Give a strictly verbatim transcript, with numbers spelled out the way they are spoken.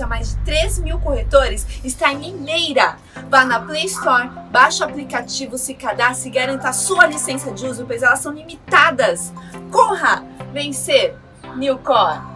negócio a mais de três mil corretores está em Limeira. Vá na Play Store, baixe o aplicativo, se cadastre e garanta a sua licença de uso, pois elas são limitadas. Corra vencer Newcore!